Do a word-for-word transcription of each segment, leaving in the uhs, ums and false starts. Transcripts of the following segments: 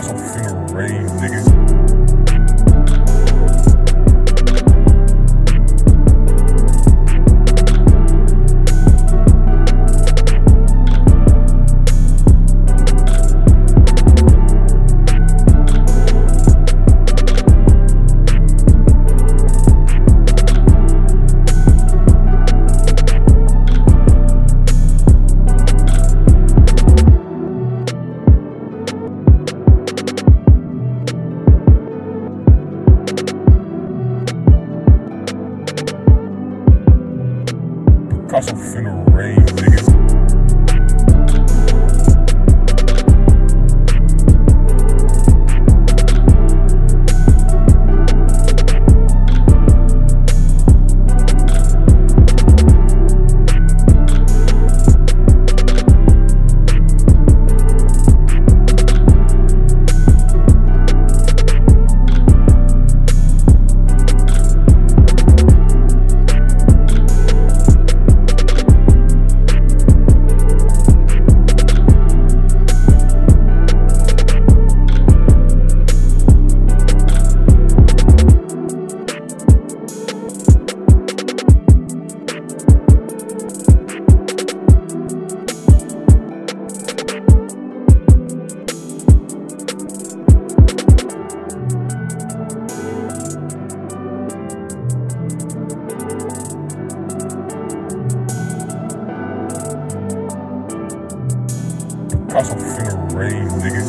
Y'all some freaking rage, nigga. Got some finna rage, nigga. Got some finna rage, nigga.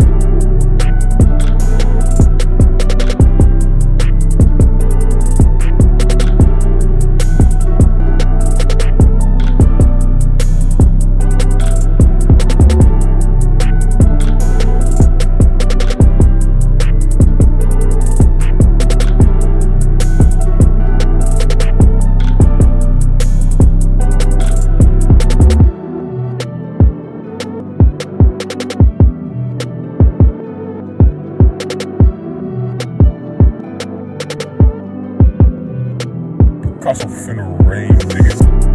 Got some finna rage, nigga.